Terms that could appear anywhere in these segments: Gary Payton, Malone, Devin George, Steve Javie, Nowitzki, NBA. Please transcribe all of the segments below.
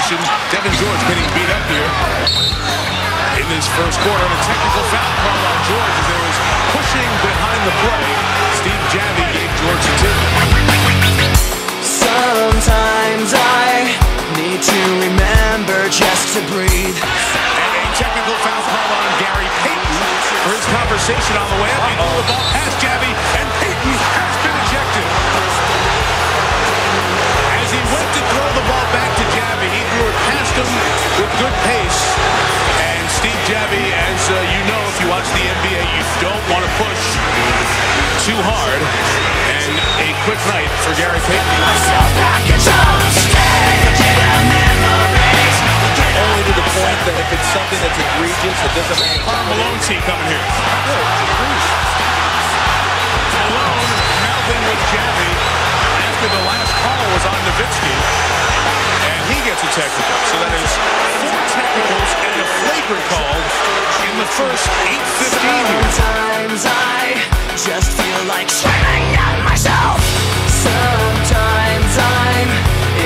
situation. Devin George getting beat up here in this first quarter. And a technical foul called on George as there was pushing behind the play. Steve Javie gave George a tip. Sometimes I need to remember just to breathe. And a technical foul called on Gary Payton for his conversation on the way up. Oh, the ball past Javie, and Payton has been ejected. As he went to throw the ball back to Javie, he threw it past him with good pace. And Steve Javie, as you know, if you watch the NBA, you don't want to push too hard. And a quick night for Gary Payton. Only to the point that if it's something that's egregious, it doesn't matter. Malone team coming here. Malone melting with Javie after the last call was on Nowitzki. And he gets a technical. So that is 4 technicals and a flagrant call in the first 8:15 here. Sometimes I just feel like screaming at myself. Sometimes I'm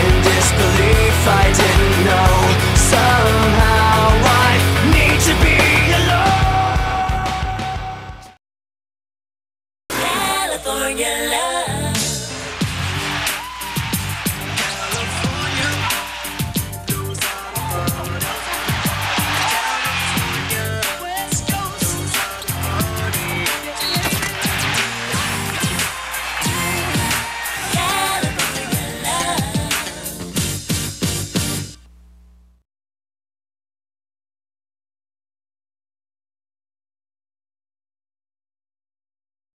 in disbelief I didn't know. Somehow I need to be alone. California.